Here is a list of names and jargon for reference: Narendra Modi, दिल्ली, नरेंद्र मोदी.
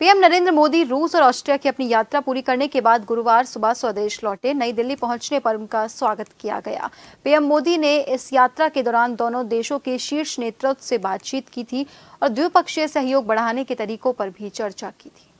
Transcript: PM नरेंद्र मोदी रूस और Austria की अपनी यात्रा पूरी करने के बाद गुरुवार सुबह स्वदेश लौटे। नई दिल्ली पहुंचने पर उनका स्वागत किया गया। पीएम मोदी ने इस यात्रा के दौरान दोनों देशों के शीर्ष नेतृत्व से बातचीत की थी और द्विपक्षीय सहयोग बढ़ाने के तरीकों पर भी चर्चा की थी।